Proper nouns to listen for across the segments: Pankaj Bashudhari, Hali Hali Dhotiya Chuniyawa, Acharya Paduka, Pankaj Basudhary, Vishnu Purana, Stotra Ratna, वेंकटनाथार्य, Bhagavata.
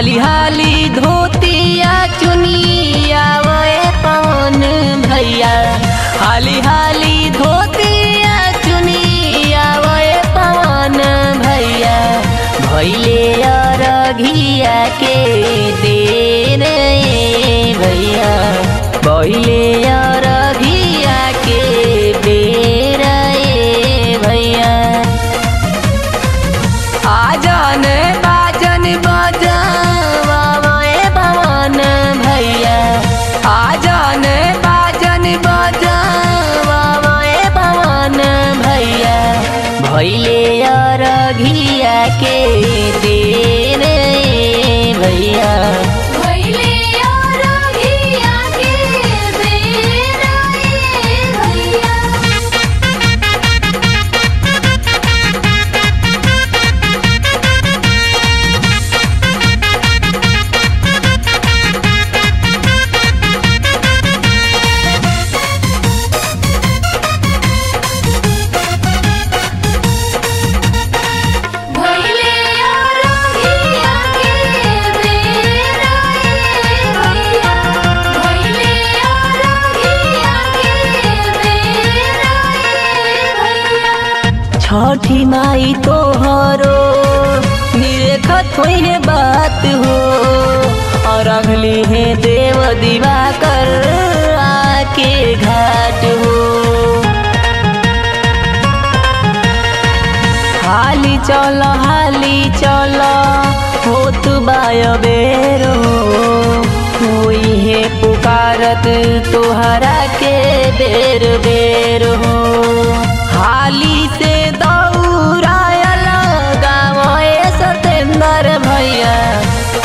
हाली हाली धोतिया चुनिया वे पवन भैया, हाली हाली धोतिया चुनिया वे पवन भैया, भैले अरघिया के देर भैया, भैले अरघिया के देर भैया। आजन बाजन बजावा वे पवन भैया, आजन बाजन बजावा वे पवन भैया, भैले अरघिया के देर भैया, भैले अरघिया के देर भैया। भैले अरघिया के देर भैया, भैले अरघिया के देर भैया। छठी माई तोहरो निरखत होई बात हो, और अगली है देव दिवाकर आके घाट हो। हाली चलो होत बाय बेरो, होई है पुकारत तोहरा के बेर बेर हो। हाली से दौड़ायल गावे सतेंद्र भैया,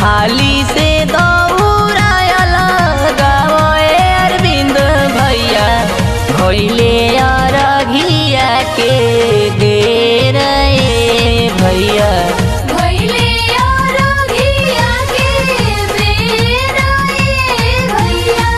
हाली से दौड़ायल गावे अरविंद भैया, भैले अरघिया के देर भैया, भैले अरघिया के देर भैया।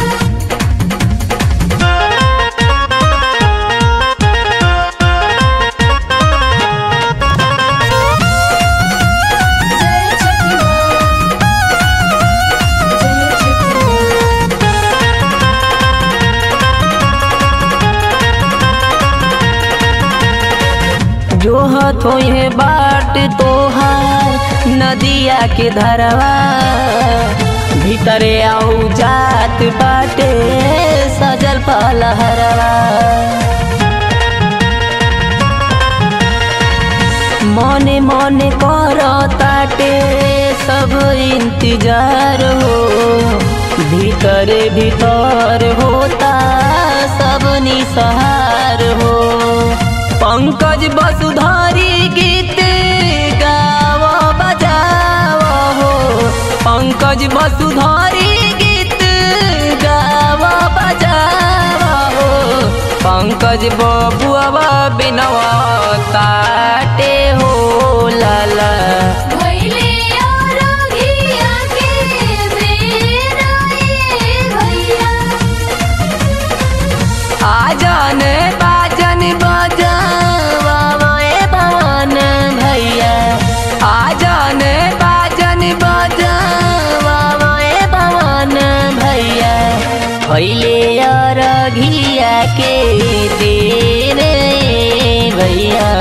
जो हथोहे बाट तोहार नदिया के धरवा, भीतरे आऊ जात बाटे सजल पलहरवा। मने मने करो ताटे सब इंतजार हो, भीतरे भीतर होता सब निसहार हो। पंकज बसुधारी गीत गावा बजावा हो, पंकज बसुधारी गीत गावा बजावा हो, पंकज बबुआ बिनवा ताटे हो लाला, भैले अरघिया के देर भैया। आजन बाजन बजावा वे पवन भैया, आजन बाजन बजावा वे पवन भैया, भैले अरघिया के देर भैया।